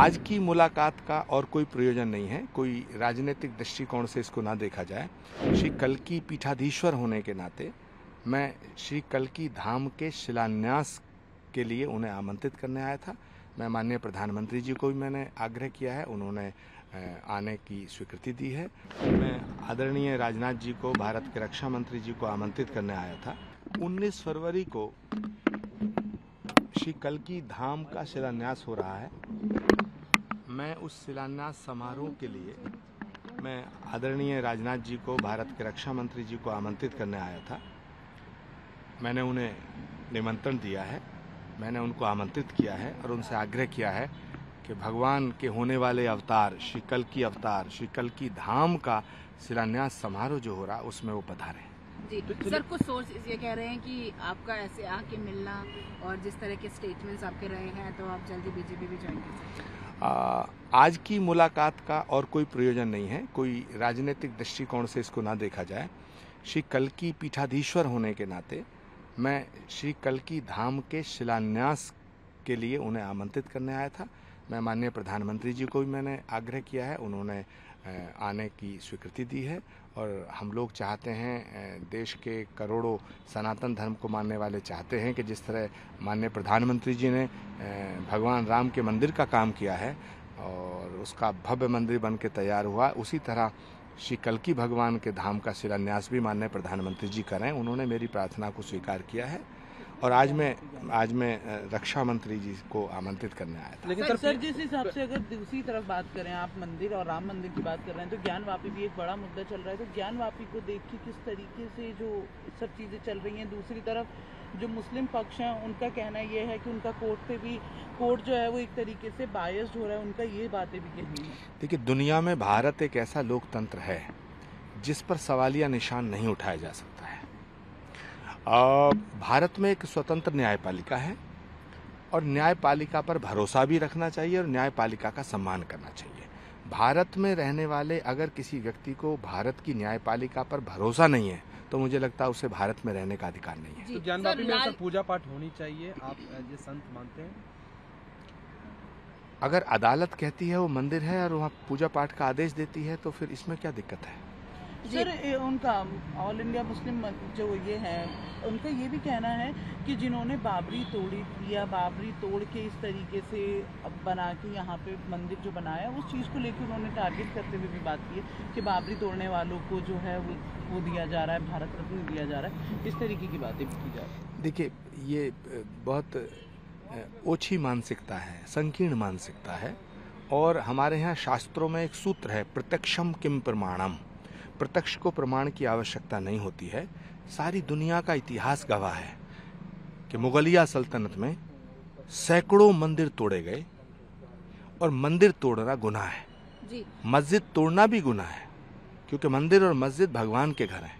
आज की मुलाकात का और कोई प्रयोजन नहीं है, कोई राजनीतिक दृष्टिकोण से इसको ना देखा जाए। श्री कल्कि पीठाधीश्वर होने के नाते मैं श्री कल्कि धाम के शिलान्यास के लिए उन्हें आमंत्रित करने आया था। मैं माननीय प्रधानमंत्री जी को भी मैंने आग्रह किया है, उन्होंने आने की स्वीकृति दी है। मैं आदरणीय राजनाथ जी को, भारत के रक्षा मंत्री जी को आमंत्रित करने आया था। 19 फरवरी को श्री कल्कि धाम का शिलान्यास हो रहा है। मैं उस शिलान्यास समारोह के लिए मैं आदरणीय राजनाथ जी को, भारत के रक्षा मंत्री जी को आमंत्रित करने आया था। मैंने उन्हें निमंत्रण दिया है, मैंने उनको आमंत्रित किया है और उनसे आग्रह किया है कि भगवान के होने वाले अवतार श्री कल्कि अवतार, श्री कल्कि धाम का शिलान्यास समारोह जो हो रहा है उसमें वो पधारें। जी सर, कुछ सोर्स ये कह रहे हैं कि आपका ऐसे आके मिलना और जिस तरह के स्टेटमेंट्स आपके रहे हैं तो आप जल्दी बीजेपी भी ज्वाइन करें। आज की मुलाकात का और कोई प्रयोजन नहीं है, कोई राजनीतिक दृष्टिकोण से इसको ना देखा जाए। श्री कल्कि पीठाधीश्वर होने के नाते मैं श्री कल्कि धाम के शिलान्यास के लिए उन्हें आमंत्रित करने आया था। मैं माननीय प्रधानमंत्री जी को भी मैंने आग्रह किया है, उन्होंने आने की स्वीकृति दी है। और हम लोग चाहते हैं, देश के करोड़ों सनातन धर्म को मानने वाले चाहते हैं कि जिस तरह माननीय प्रधानमंत्री जी ने भगवान राम के मंदिर का काम किया है और उसका भव्य मंदिर बन के तैयार हुआ, उसी तरह श्री कल्कि भगवान के धाम का शिलान्यास भी माननीय प्रधानमंत्री जी करें। उन्होंने मेरी प्रार्थना को स्वीकार किया है और आज मैं रक्षा मंत्री जी को आमंत्रित करने आया था। लेकिन सर जिस हिसाब से अगर दूसरी तरफ बात करें, आप मंदिर और राम मंदिर की बात कर रहे हैं, तो ज्ञानवापी भी एक बड़ा मुद्दा चल रहा है। तो ज्ञानवापी को देख के किस तरीके से जो सब चीजें चल रही हैं, दूसरी तरफ जो मुस्लिम पक्ष हैं उनका कहना यह है कि उनका कोर्ट पे भी कोर्ट जो है वो एक तरीके से बायस्ड हो रहा है, उनका ये बातें भी कहनी है। देखिए, दुनिया में भारत एक ऐसा लोकतंत्र है जिस पर सवालिया निशान नहीं उठाया जा सकता है। भारत में एक स्वतंत्र न्यायपालिका है और न्यायपालिका पर भरोसा भी रखना चाहिए और न्यायपालिका का सम्मान करना चाहिए। भारत में रहने वाले अगर किसी व्यक्ति को भारत की न्यायपालिका पर भरोसा नहीं है तो मुझे लगता है उसे भारत में रहने का अधिकार नहीं है। तो ज्ञानवापी में ऐसा पूजा पाठ होनी चाहिए, आप ये संत मानते हैं? अगर अदालत कहती है वो मंदिर है और वहाँ पूजा पाठ का आदेश देती है तो फिर इसमें क्या दिक्कत है? सर उनका ऑल इंडिया मुस्लिम जो ये है, उनका ये भी कहना है कि जिन्होंने बाबरी तोड़ी या बाबरी तोड़ के इस तरीके से बना के यहाँ पे मंदिर जो बनाया, उस चीज़ को लेकर उन्होंने टारगेट करते हुए भी बात की है कि बाबरी तोड़ने वालों को जो है वो दिया जा रहा है, भारत रत्न दिया जा रहा है, इस तरीके की बातें भी की जा रही है। देखिए, ये बहुत ओछी मानसिकता है, संकीर्ण मानसिकता है। और हमारे यहाँ शास्त्रों में एक सूत्र है, प्रत्यक्षं किम प्रमाणम। प्रत्यक्ष को प्रमाण की आवश्यकता नहीं होती है। सारी दुनिया का इतिहास गवाह है कि मुगलिया सल्तनत में सैकड़ों मंदिर तोड़े गए और मंदिर तोड़ना गुनाह है जी। मस्जिद तोड़ना भी गुनाह है, क्योंकि मंदिर और मस्जिद भगवान के घर हैं।